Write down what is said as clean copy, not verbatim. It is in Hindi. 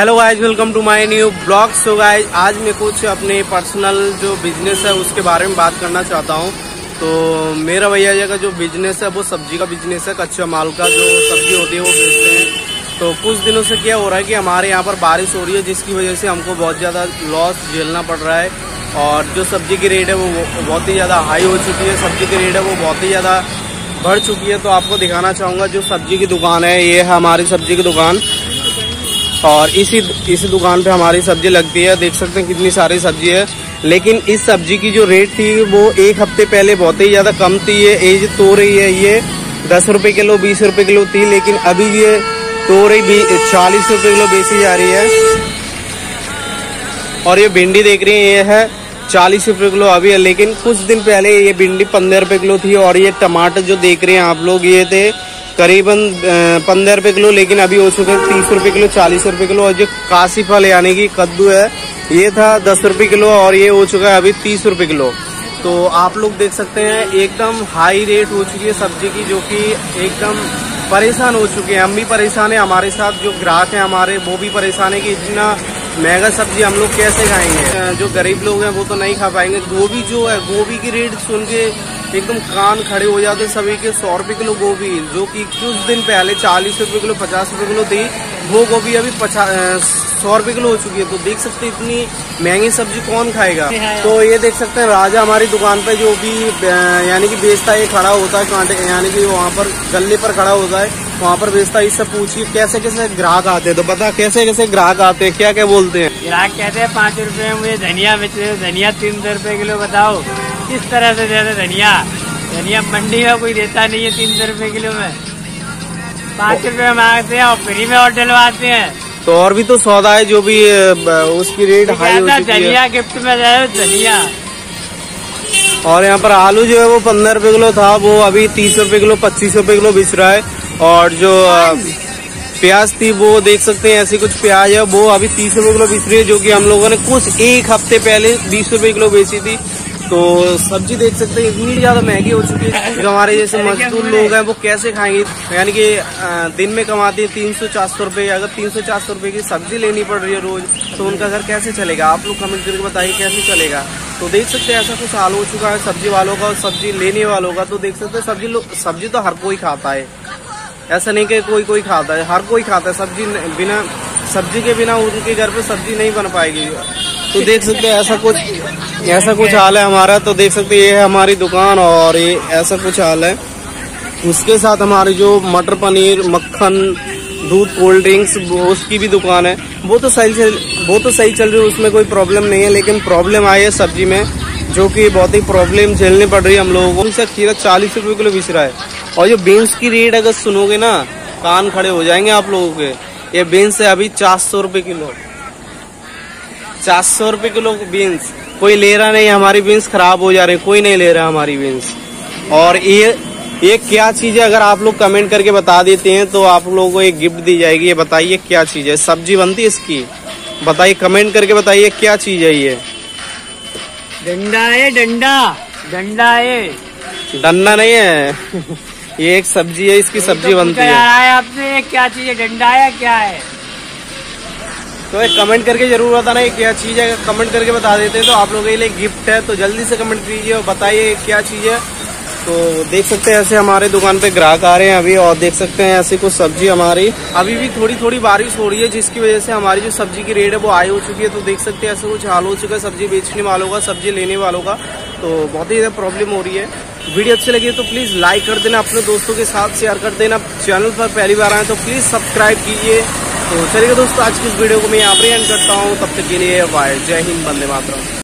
Hello guys, welcome to my new blog. So guys, आज मैं कुछ अपने पर्सनल जो बिजनेस है उसके बारे में बात करना चाहता हूं। तो मेरा भैया जी का जो बिजनेस है वो सब्जी का बिजनेस है। कच्चा माल का जो सब्जी होती है वो बेचते हैं। तो कुछ दिनों से क्या हो रहा है कि हमारे यहाँ पर बारिश हो रही है, जिसकी वजह से हमको बहुत ज़्यादा लॉस झेलना पड़ रहा है। और जो सब्जी की रेट है वो बहुत ही ज़्यादा हाई हो चुकी है, सब्जी की रेट है वो बहुत ही ज़्यादा बढ़ चुकी है। तो आपको दिखाना चाहूँगा जो सब्जी की दुकान है, ये है हमारी सब्जी की दुकान और इसी दुकान पे हमारी सब्जी लगती है। देख सकते हैं कितनी सारी सब्जी है, लेकिन इस सब्जी की जो रेट थी वो एक हफ्ते पहले बहुत ही ज़्यादा कम थी। ये एज तो रही है, ये 10 रुपये किलो 20 रुपये किलो थी, लेकिन अभी ये तो रही 40 रुपये किलो बेची जा रही है। और ये भिंडी देख रही है, ये है 40 रुपये किलो अभी है, लेकिन कुछ दिन पहले ये भिंडी 15 रुपये किलो थी। और ये टमाटर जो देख रहे हैं आप लोग, ये थे करीबन 15 रुपये किलो, लेकिन अभी हो चुके हैं 30 रुपये किलो 40 रुपये किलो। और जो काशी फल यानी कि कद्दू है, ये था 10 रुपये किलो और ये हो चुका है अभी 30 रुपये किलो। तो आप लोग देख सकते हैं एकदम हाई रेट हो चुकी है सब्जी की, जो कि एकदम परेशान हो चुके हैं। हम भी परेशान हैं, हमारे साथ जो ग्राहक हैं हमारे वो भी परेशान है कि इतना महंगा सब्जी हम लोग कैसे खाएंगे। जो गरीब लोग हैं वो तो नहीं खा पाएंगे। गोभी जो है, गोभी की रेट सुन के एकदम कान खड़े हो जाते सभी के। 100 रुपये किलो गोभी, जो कि कुछ दिन पहले 40 रुपये किलो 50 रुपये किलो थी, वो गोभी अभी 100 रुपये किलो हो चुकी है। तो देख सकते हैं इतनी महंगी सब्जी कौन खाएगा। तो ये देख सकते हैं राजा हमारी दुकान पे जो भी यानी कि बेचता है, खड़ा होता है कांटे यानी कि वहाँ पर गले पर खड़ा होता है, वहाँ पर बेचता है। इससे पूछिए कैसे कैसे ग्राहक आते हैं, तो बता कैसे कैसे ग्राहक आते हैं, क्या क्या बोलते हैं। ग्राहक कहते हैं 5 रुपये में धनिया बेच रहे, धनिया 300 रुपये किलो। बताओ किस तरह से दे रहे धनिया, धनिया मंडी में कोई देता नहीं है 300 रुपये किलो में। 5 रुपये मांगते हैं और फ्री में और डलवाते हैं। तो और भी तो सौदा है जो भी उसकी रेट हाई हो चुकी है। धनिया गिफ्ट में दे रहे धनिया। और यहाँ पर आलू जो है वो 15 रुपये किलो था, वो अभी 30 रुपये किलो 25 रुपये किलो बिच रहा है। और जो प्याज थी वो देख सकते हैं, ऐसी कुछ प्याज है वो अभी 30 रुपये किलो बिच रही है, जो कि हम लोगों ने कुछ एक हफ्ते पहले 20 रुपये किलो बेची थी। तो सब्जी देख सकते हैं इतनी ज़्यादा महंगी हो चुकी है। जो हमारे जैसे मजदूर लोग हैं वो कैसे खाएंगे, यानी कि दिन में कमाते हैं 300-400 रुपये, अगर 300-400 रुपये की सब्जी लेनी पड़ रही है रोज, तो उनका घर कैसे चलेगा। आप लोग कमेंट करके बताइए कैसे चलेगा। तो देख सकते हैं ऐसा कुछ हाल हो चुका है सब्जी वालों का और सब्जी लेने वालों का। तो देख सकते हैं सब्जी तो हर कोई खाता है, ऐसा नहीं कि कोई खाता है, हर कोई खाता है सब्जी। सब्जी के बिना उनके घर पर सब्जी नहीं बन पाएगी। तो देख सकते हैं ऐसा कुछ हाल है हमारा। तो देख सकते हैं ये है हमारी दुकान और ये ऐसा कुछ हाल है। उसके साथ हमारे जो मटर पनीर, मक्खन, दूध, कोल्ड ड्रिंक्स, उसकी भी दुकान है, वो तो सही चल रही है, उसमें कोई प्रॉब्लम नहीं है। लेकिन प्रॉब्लम आई है सब्जी में, जो कि बहुत ही प्रॉब्लम झेलनी पड़ रही है हम लोगों को। सर खीरा 40 रुपये किलो बिच रहा है। और जो बीन्स की रेट अगर सुनोगे ना, कान खड़े हो जाएंगे आप लोगों के। ये बीन्स है अभी 400 रुपये किलो, 400 रुपये किलो बीन्स। कोई ले रहा नहीं, हमारी बीन्स खराब हो जा रही, कोई नहीं ले रहा हमारी बीन्स। और ये क्या चीज़ है, अगर आप लोग कमेंट करके बता देते हैं तो आप लोगों को एक गिफ्ट दी जाएगी। ये बताइए क्या चीज़ है, सब्जी बनती है इसकी, बताइए कमेंट करके बताइए क्या चीज़ है। ये डंडा है, डंडा डंडा है, डंडा नहीं है ये एक सब्जी है, इसकी सब्जी तो बनती है। आपसे क्या चीज़ है, डंडा है क्या है, तो एक कमेंट करके जरूर बताना ये क्या चीज़ है। कमेंट करके बता देते हैं तो आप लोगों के लिए गिफ्ट है। तो जल्दी से कमेंट कीजिए और बताइए क्या चीज़ है। तो देख सकते हैं ऐसे हमारे दुकान पे ग्राहक आ रहे हैं अभी। और देख सकते हैं ऐसी कुछ सब्जी हमारी अभी भी थोड़ी थोड़ी बारिश हो रही है, जिसकी वजह से हमारी जो सब्जी की रेट है वो हाई हो चुकी है। तो देख सकते हैं ऐसा कुछ हाल हो चुका है सब्जी बेचने वालों का, सब्जी लेने वालों का। तो बहुत ही ज़्यादा प्रॉब्लम हो रही है। वीडियो अच्छी लगी तो प्लीज़ लाइक कर देना, अपने दोस्तों के साथ शेयर कर देना। चैनल पर पहली बार आए तो प्लीज़ सब्सक्राइब कीजिए। तो चलिए दोस्तों, आज की इस वीडियो को मैं यहाँ पर एंड करता हूँ। तब तक के लिए बाय, जय हिंद, वंदे मातरम।